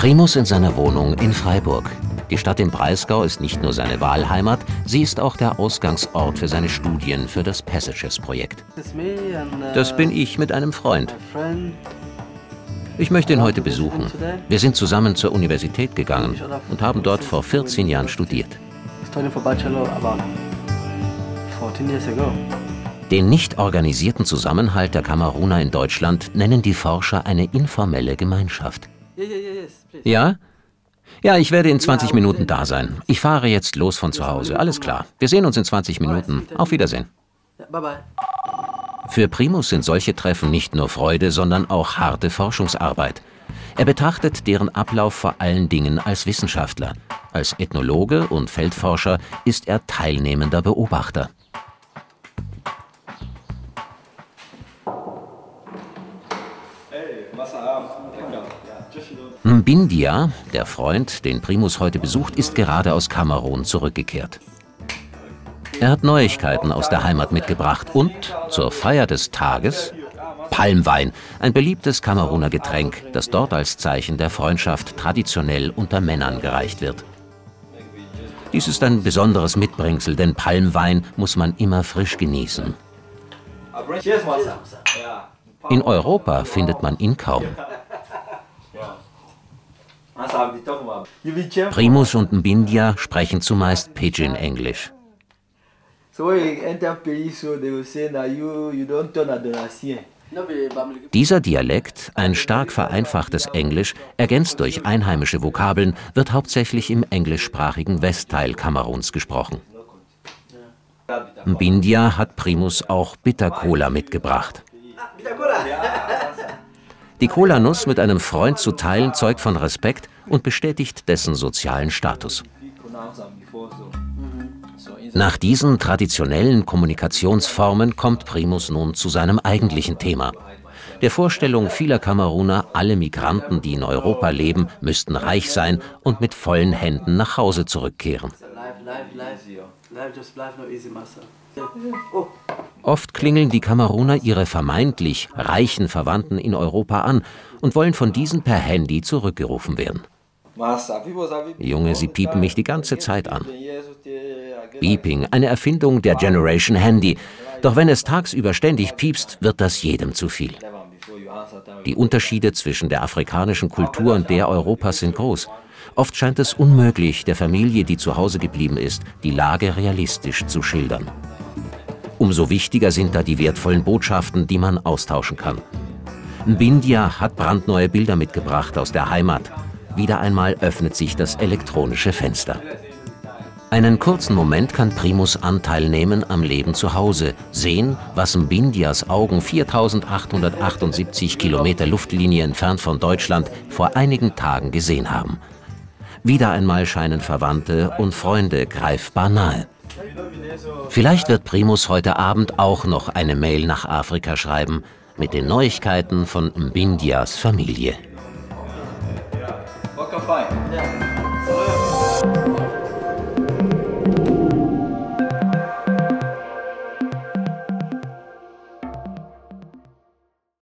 Primus in seiner Wohnung in Freiburg. Die Stadt im Breisgau ist nicht nur seine Wahlheimat, sie ist auch der Ausgangsort für seine Studien für das Passages-Projekt. Das bin ich mit einem Freund. Ich möchte ihn heute besuchen. Wir sind zusammen zur Universität gegangen und haben dort vor 14 Jahren studiert. Den nicht organisierten Zusammenhalt der Kameruner in Deutschland nennen die Forscher eine informelle Gemeinschaft. Ja? Ja, ich werde in 20 Minuten da sein. Ich fahre jetzt los von zu Hause. Alles klar. Wir sehen uns in 20 Minuten. Auf Wiedersehen. Für Primus sind solche Treffen nicht nur Freude, sondern auch harte Forschungsarbeit. Er betrachtet deren Ablauf vor allen Dingen als Wissenschaftler. Als Ethnologe und Feldforscher ist er teilnehmender Beobachter. Mbindia, der Freund, den Primus heute besucht, ist gerade aus Kamerun zurückgekehrt. Er hat Neuigkeiten aus der Heimat mitgebracht und zur Feier des Tages Palmwein, ein beliebtes Kameruner Getränk, das dort als Zeichen der Freundschaft traditionell unter Männern gereicht wird. Dies ist ein besonderes Mitbringsel, denn Palmwein muss man immer frisch genießen. In Europa findet man ihn kaum. Primus und Mbindia sprechen zumeist Pidgin-Englisch. Dieser Dialekt, ein stark vereinfachtes Englisch, ergänzt durch einheimische Vokabeln, wird hauptsächlich im englischsprachigen Westteil Kameruns gesprochen. Mbindia hat Primus auch Bitter-Cola mitgebracht. Die Cola-Nuss mit einem Freund zu teilen, zeugt von Respekt und bestätigt dessen sozialen Status. Nach diesen traditionellen Kommunikationsformen kommt Primus nun zu seinem eigentlichen Thema. Der Vorstellung vieler Kameruner, alle Migranten, die in Europa leben, müssten reich sein und mit vollen Händen nach Hause zurückkehren. Oft klingeln die Kameruner ihre vermeintlich reichen Verwandten in Europa an und wollen von diesen per Handy zurückgerufen werden. Junge, Sie piepen mich die ganze Zeit an. Beeping, eine Erfindung der Generation Handy. Doch wenn es tagsüber ständig piepst, wird das jedem zu viel. Die Unterschiede zwischen der afrikanischen Kultur und der Europas sind groß. Oft scheint es unmöglich, der Familie, die zu Hause geblieben ist, die Lage realistisch zu schildern. Umso wichtiger sind da die wertvollen Botschaften, die man austauschen kann. Mbindia hat brandneue Bilder mitgebracht aus der Heimat. Wieder einmal öffnet sich das elektronische Fenster. Einen kurzen Moment kann Primus Anteil nehmen am Leben zu Hause, sehen, was Mbindias Augen 4878 Kilometer Luftlinie entfernt von Deutschland vor einigen Tagen gesehen haben. Wieder einmal scheinen Verwandte und Freunde greifbar nahe. Vielleicht wird Primus heute Abend auch noch eine Mail nach Afrika schreiben mit den Neuigkeiten von Mbindias Familie.